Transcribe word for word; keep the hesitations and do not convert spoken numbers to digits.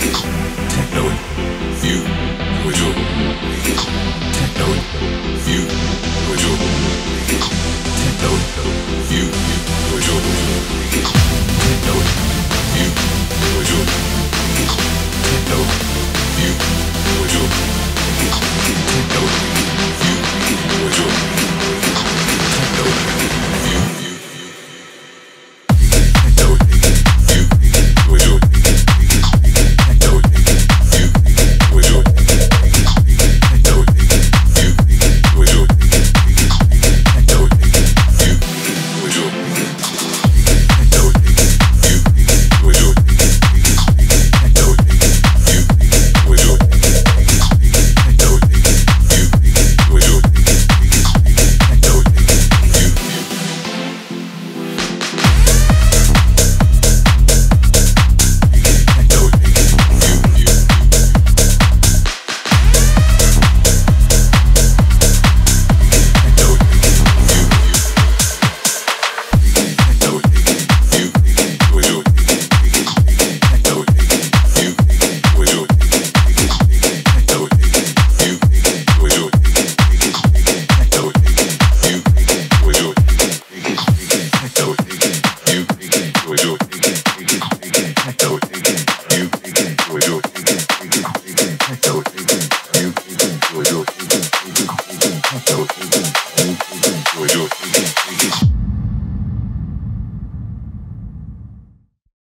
Tekkno, you, Tekkno.